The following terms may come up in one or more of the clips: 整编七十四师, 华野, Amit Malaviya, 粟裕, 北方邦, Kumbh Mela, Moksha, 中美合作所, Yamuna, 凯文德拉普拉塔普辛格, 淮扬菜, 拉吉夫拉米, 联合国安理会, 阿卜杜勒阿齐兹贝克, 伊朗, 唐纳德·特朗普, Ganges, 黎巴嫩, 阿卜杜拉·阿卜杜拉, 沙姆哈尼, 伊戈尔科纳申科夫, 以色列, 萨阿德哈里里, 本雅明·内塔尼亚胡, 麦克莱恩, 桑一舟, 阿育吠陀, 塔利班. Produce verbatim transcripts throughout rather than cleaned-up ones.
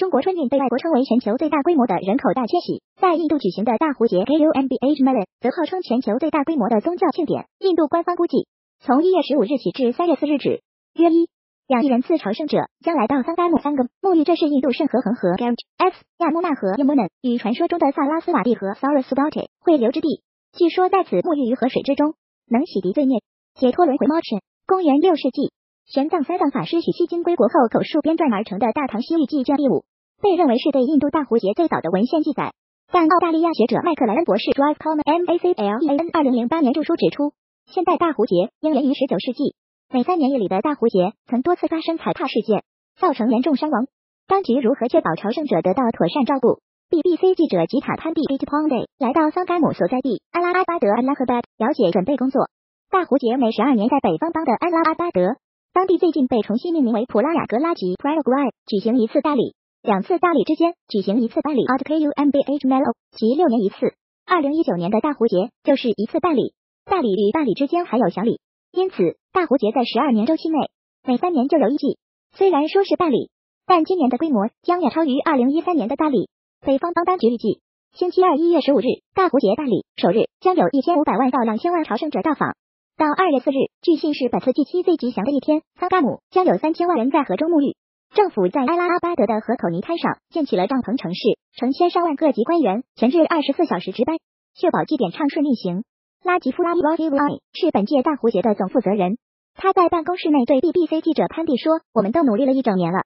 中国春运被外国称为全球最大规模的人口大迁徙，在印度举行的大壶节 Kumbh Mela 则号称全球最大规模的宗教庆典。印度官方估计，从一月十五日起至三月四日止，约 一点二 亿人次朝圣者将来到桑达姆三个沐浴，这是印度圣河恒河 Ganges、亚穆纳河 Yamuna 与传说中的萨拉斯瓦蒂河 Saraswati 汇流之地。据说在此沐浴于河水之中，能洗涤罪孽，解脱轮回。Moksha 公元六世纪。 玄奘三藏法师取西经归国后口述编撰而成的《大唐西域记》卷第五，被认为是对印度大壶节最早的文献记载。但澳大利亚学者麦克莱恩博士 （Drive Coleman M A C L E N） 二零零八年著书指出，现代大壶节应源于十九世纪，每三年一里的大壶节曾多次发生踩踏事件，造成严重伤亡。当局如何确保朝圣者得到妥善照顾 ？B B C 记者吉塔潘蒂 （H Ponday） 来到桑达姆所在地阿拉阿巴德 （Allahabad） 了解准备工作。大壶节每十二年在北方邦的阿拉阿巴德。 当地最近被重新命名为普拉雅格拉吉 （Prayagraj）， 举行一次大礼，两次大礼之间举行一次大礼 （Kumbh Mela）， 即六年一次。二零一九年的大壶节就是一次大礼，大礼与大礼之间还有小礼，因此大壶节在十二年周期内，每三年就有一季。虽然说是大礼，但今年的规模将远超于二零一三年的大礼。北方邦当局预计，星期二一月十五日大壶节大礼首日将有一千五百万到两千万朝圣者到访。 到二月四日，据信是本次祭期最吉祥的一天，桑达姆将有三千万人在河中沐浴。政府在阿拉阿巴德的河口泥滩上建起了帐篷城市，成千上万各级官员全日二十四小时值班，确保祭典畅顺运行。拉吉夫拉米 （Ravi） 是本届大壶节的总负责人，他在办公室内对 B B C 记者潘蒂说：“我们都努力了一整年了。”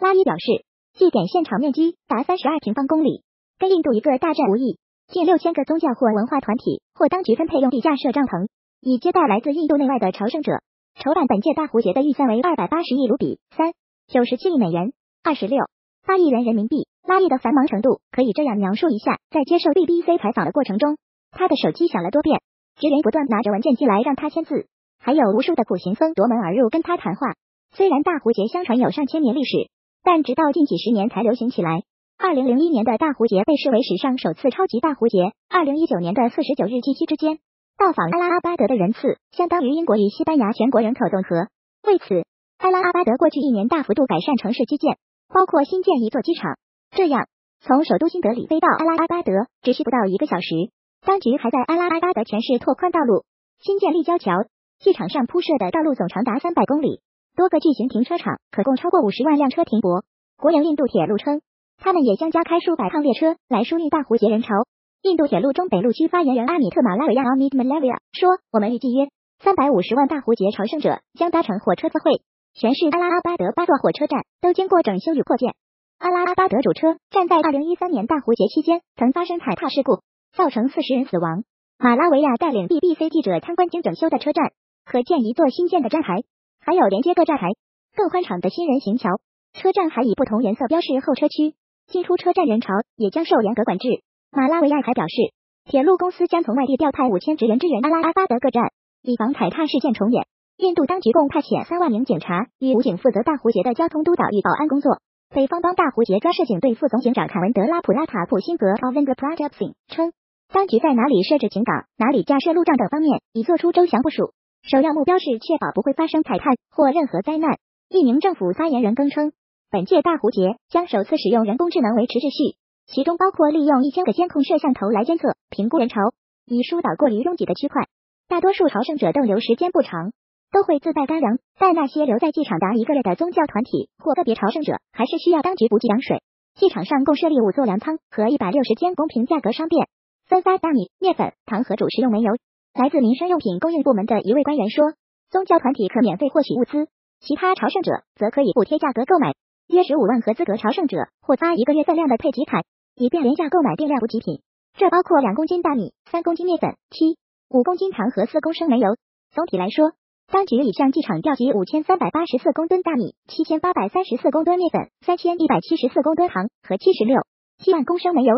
拉伊表示，祭典现场面积达三十二平方公里，跟印度一个大站无异。近 六千 个宗教或文化团体或当局分配用地架设帐篷。 以接待来自印度内外的朝圣者。筹办本届大壶节的预算为二百八十亿卢比 三点九七亿美元 二十六点八亿元人民币。拉伊的繁忙程度可以这样描述一下：在接受 B B C 采访的过程中，他的手机响了多遍，职员不断拿着文件寄来让他签字，还有无数的苦行僧夺门而入跟他谈话。虽然大壶节相传有上千年历史，但直到近几十年才流行起来。二零零一年的大壶节被视为史上首次超级大壶节。二零一九年的四十九日祭期之间。 到访阿拉阿巴德的人次相当于英国与西班牙全国人口总和。为此，阿拉阿巴德过去一年大幅度改善城市基建，包括新建一座机场。这样，从首都新德里飞到阿拉阿巴德只需不到一个小时。当局还在阿拉阿巴德全市拓宽道路，新建立交桥。机场上铺设的道路总长达三百公里，多个巨型停车场可供超过五十万辆车停泊。国营印度铁路称，他们也将加开数百趟列车来疏运大壶节人潮。 印度铁路中北路区发言人阿米特·马拉维亚 （Amit Malaviya） 说：“我们预计约三百五十万大壶节朝圣者将搭乘火车赴会。全市阿拉阿巴德八座火车站都经过整修与扩建。阿拉阿巴德主车站在二零一三年大壶节期间曾发生踩踏事故，造成四十人死亡。马拉维亚带领 B B C 记者参观经整修的车站，可见一座新建的站台，还有连接各站台更宽敞的新人行桥。车站还以不同颜色标示候车区，进出车站人潮也将受严格管制。” 马拉维亚还表示，铁路公司将从外地调派 五千 职员支援阿拉阿巴德各站，以防踩踏事件重演。印度当局共派遣三万名警察与武警负责大壶节的交通督导与保安工作。北方邦大壶节抓市警队副总警长凯文德拉普拉塔普辛格 （Kavindra Pratap Singh） 称，当局在哪里设置警岗、哪里架设路障等方面已做出周详部署，首要目标是确保不会发生踩踏或任何灾难。一名政府发言人更称，本届大壶节将首次使用人工智能维持秩序。 其中包括利用一千个监控摄像头来监测、评估人潮，以疏导过于拥挤的区块。大多数朝圣者逗留时间不长，都会自带干粮，但那些留在机场达一个月的宗教团体或个别朝圣者，还是需要当局补给粮水。机场上共设立五座粮仓和一百六十间公平价格商店，分发大米、面粉、糖和主食用煤油。来自民生用品供应部门的一位官员说，宗教团体可免费获取物资，其他朝圣者则可以补贴价格购买。约十五万合资格朝圣者获发一个月份量的配给卡。 以便廉价购买定量补给品，这包括两公斤大米、三公斤面粉、七点五公斤糖和四公升煤油。总体来说，当局已向机场调集 五千三百八十四公吨大米、七千八百三十四公吨面粉、三千一百七十四公吨糖和七十六点七万公升煤油。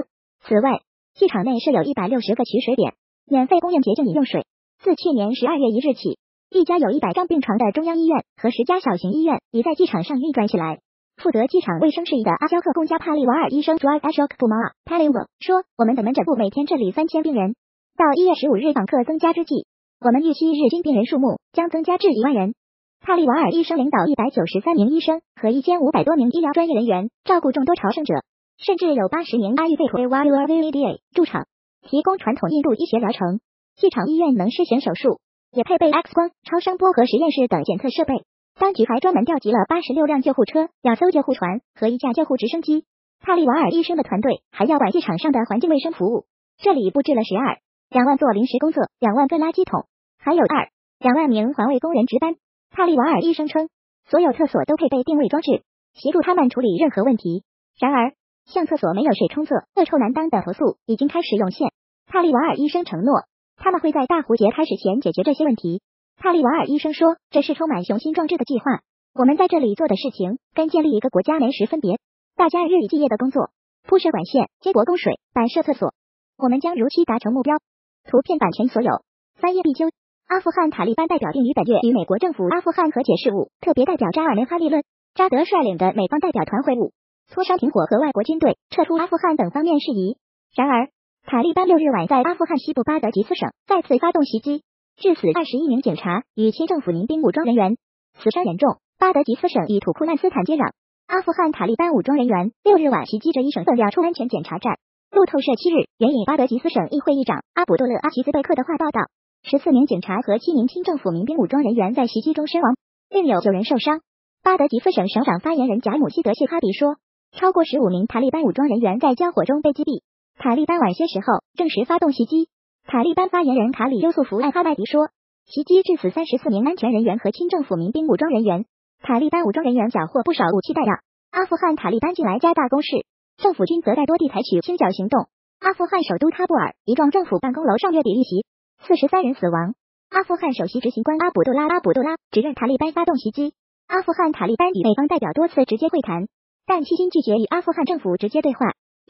此外，机场内设有一百六十个取水点，免费供应洁净饮用水。自去年十二月一日起，一家有一百张病床的中央医院和十家小型医院已在机场上运转起来。 负责机场卫生事宜的阿肖克贡加帕利瓦尔医生 （Drive Ashok Kumar Paliwal） 说：“我们的门诊部每天治理 三千 病人。到一月十五日访客增加之际，我们预期日均病人数目将增加至一万人。”帕利瓦尔医生领导一百九十三名医生和 一千五百 多名医疗专业人员，照顾众多朝圣者，甚至有八十名阿育吠陀 V V D A 驻场，提供传统印度医学疗程。机场医院能施行手术，也配备 X 光、超声波和实验室等检测设备。当局还专门调集了八十六辆救护车、两艘救护船和一架救护直升机。帕利瓦尔医生的团队还要管机场上的环境卫生服务，这里布置了十二点两 万座临时工作、两万个垃圾桶，还有二点两 万名环卫工人值班。帕利瓦尔医生称，所有厕所都配备定位装置，协助他们处理任何问题。然而，像厕所没有水冲厕、恶臭难当等投诉已经开始涌现。帕利瓦尔医生承诺，他们会在大壶节开始前解决这些问题。帕利瓦尔医生说，这是充满雄心壮志的计划。我们在这里做的事情跟建立一个国家没什分别。大家日以继夜的工作，铺设管线、接驳供水、摆设厕所。我们将如期达成目标。图片版权所有，翻页必究。阿富汗塔利班代表定于本月与美国政府阿富汗和解事务特别代表扎尔梅哈利论扎德率领的美方代表团会晤，磋商停火和外国军队撤出阿富汗等方面事宜。然而，塔利班六日晚在阿富汗西部巴德吉斯省再次发动袭击，致死二十一名警察与清政府民兵武装人员，死伤严重。巴德吉斯省与土库曼斯坦接壤，阿富汗塔利班武装人员六日晚袭击这一省份料出安全检查站。路透社七日援引巴德吉斯省议会议长阿卜杜勒阿齐兹贝克的话报道。十四名警察和七名清政府民兵武装人员在袭击中身亡，另有九人受伤。巴德吉斯省省长发言人贾姆希德谢哈比说，超过十五名塔利班武装人员在交火中被击毙。塔利班晚些时候证实发动袭击。塔利班发言人卡里优素福艾哈迈迪说，袭击致死三十四名安全人员和清政府民兵武装人员。塔利班武装人员缴获不少武器弹药。阿富汗塔利班近来加大攻势，政府军则在多地采取清剿行动。阿富汗首都喀布尔一幢政府办公楼上月底遇袭。四十三人死亡。阿富汗首席执行官阿卜杜拉·阿卜杜拉指认塔利班发动袭击。阿富汗塔利班与美方代表多次直接会谈，但悉心拒绝与阿富汗政府直接对话。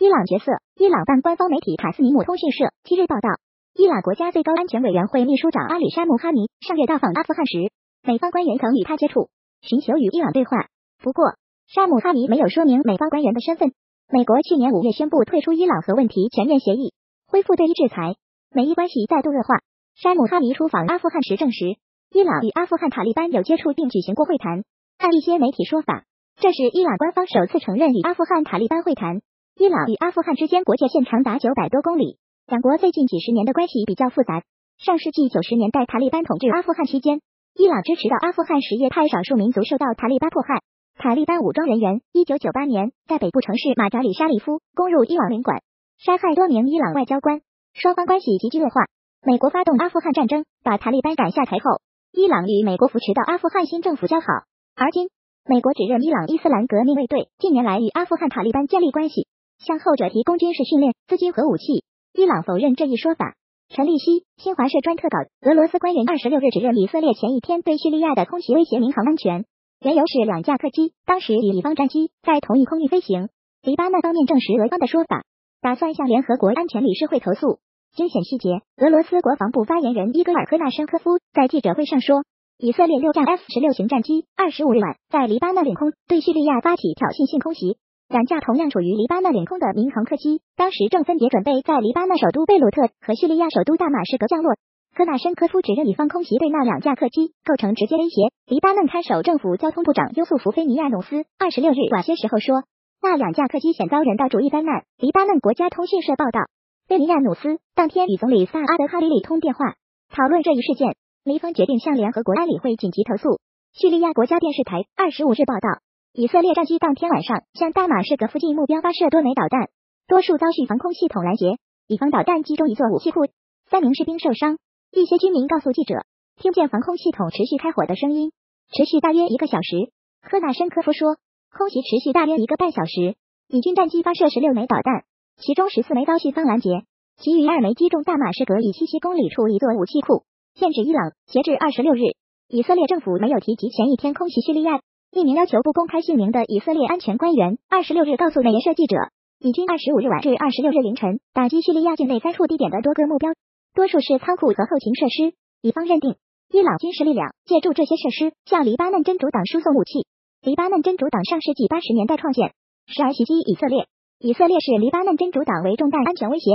伊朗角色。伊朗办官方媒体塔斯尼姆通讯社七日报道，伊朗国家最高安全委员会秘书长阿里沙·穆哈尼上月到访阿富汗时，美方官员曾与他接触，寻求与伊朗对话。不过，沙姆哈尼没有说明美方官员的身份。美国去年五月宣布退出伊朗核问题全面协议，恢复对伊制裁。美伊关系再度恶化。沙姆哈尼出访阿富汗时证实，伊朗与阿富汗塔利班有接触并举行过会谈。按一些媒体说法，这是伊朗官方首次承认与阿富汗塔利班会谈。伊朗与阿富汗之间国界线长达九百多公里，两国最近几十年的关系比较复杂。上世纪九十年代塔利班统治阿富汗期间，伊朗支持的阿富汗什叶派少数民族受到塔利班迫害。塔利班武装人员一九九八年在北部城市马扎里沙利夫攻入伊朗领馆，杀害多名伊朗外交官。双方关系急剧恶化。美国发动阿富汗战争，把塔利班赶下台后，伊朗与美国扶持的阿富汗新政府交好。而今，美国指认伊朗伊斯兰革命卫队近年来与阿富汗塔利班建立关系，向后者提供军事训练、资金和武器。伊朗否认这一说法。陈立希，新华社专特稿。俄罗斯官员二十六日指认以色列前一天对叙利亚的空袭威胁民航安全，缘由是两架客机当时与以方战机在同一空域飞行。黎巴嫩方面证实俄方的说法，打算向联合国安全理事会投诉。惊险细节。俄罗斯国防部发言人伊戈尔科纳申科夫在记者会上说，以色列六架 F 十六 型战机二十五日晚在黎巴嫩领空对叙利亚发起挑衅性空袭，两架同样处于黎巴嫩领空的民航客机当时正分别准备在黎巴嫩首都贝鲁特和叙利亚首都大马士革降落。科纳申科夫指认以方空袭对那两架客机构成直接威胁。黎巴嫩看守政府交通部长优素福·菲尼亚努斯二十六日晚些时候说，那两架客机险遭人道主义灾难。黎巴嫩国家通讯社报道，菲尼亚努斯当天与总理萨阿德哈里里通电话，讨论这一事件。黎方决定向联合国安理会紧急投诉。叙利亚国家电视台二十五日报道，以色列战机当天晚上向大马士革附近目标发射多枚导弹，多数遭续防空系统拦截。以方导弹击中一座武器库，三名士兵受伤。一些居民告诉记者，听见防空系统持续开火的声音，持续大约一个小时。科纳申科夫说，空袭持续大约一个半小时，以军战机发射十六枚导弹。其中十四枚遭叙方拦截，其余二枚击中大马士革以西七公里处一座武器库，限制伊朗。截至二十六日，以色列政府没有提及前一天空袭叙利亚。一名要求不公开姓名的以色列安全官员二十六日告诉美联社记者，以军二十五日晚至二十六日凌晨打击叙利亚境内三处地点的多个目标，多数是仓库和后勤设施。以方认定，伊朗军事力量借助这些设施向黎巴嫩真主党输送武器。黎巴嫩真主党上世纪八十年代创建，时而袭击以色列。以色列视黎巴嫩真主党为重大安全威胁，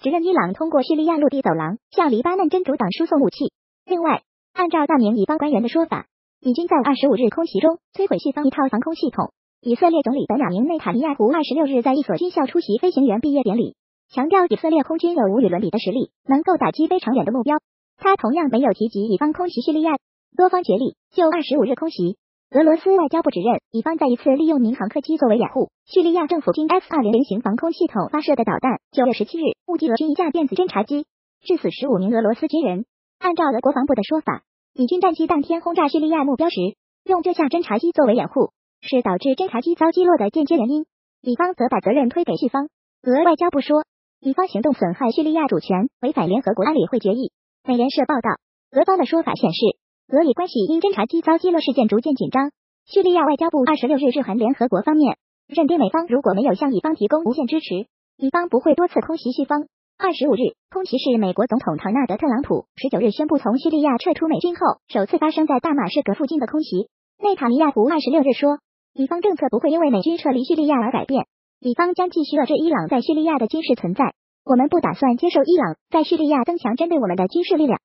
指认伊朗通过叙利亚陆地走廊向黎巴嫩真主党输送武器。另外，按照大名以方官员的说法，已经在二十五日空袭中摧毁西方一套防空系统。以色列总理本雅明·内塔尼亚胡二十六日在一所军校出席飞行员毕业典礼，强调以色列空军有无与伦比的实力，能够打击非常远的目标。他同样没有提及以方空袭叙利亚。多方角力，就二十五日空袭，俄罗斯外交部指认以方再一次利用民航客机作为掩护，叙利亚政府经 F 二零零 型防空系统发射的导弹，九月十七日误击俄军一架电子侦察机，致死十五名俄罗斯军人。按照俄国防部的说法，以军战机当天轰炸叙利亚目标时，用这架侦察机作为掩护，是导致侦察机遭击落的间接原因。以方则把责任推给叙方。俄外交部说，以方行动损害叙利亚主权，违反联合国安理会决议。美联社报道，俄方的说法显示，俄以关系因侦察机遭击落事件逐渐紧张。叙利亚外交部二十六日致函联合国方面，认定美方如果没有向以方提供无限支持，以方不会多次空袭叙方。二十五日，空袭是美国总统唐纳德·特朗普十九日宣布从叙利亚撤出美军后，首次发生在大马士革附近的空袭。内塔尼亚胡二十六日说，以方政策不会因为美军撤离叙利亚而改变，以方将继续遏制伊朗在叙利亚的军事存在。我们不打算接受伊朗在叙利亚增强针对我们的军事力量。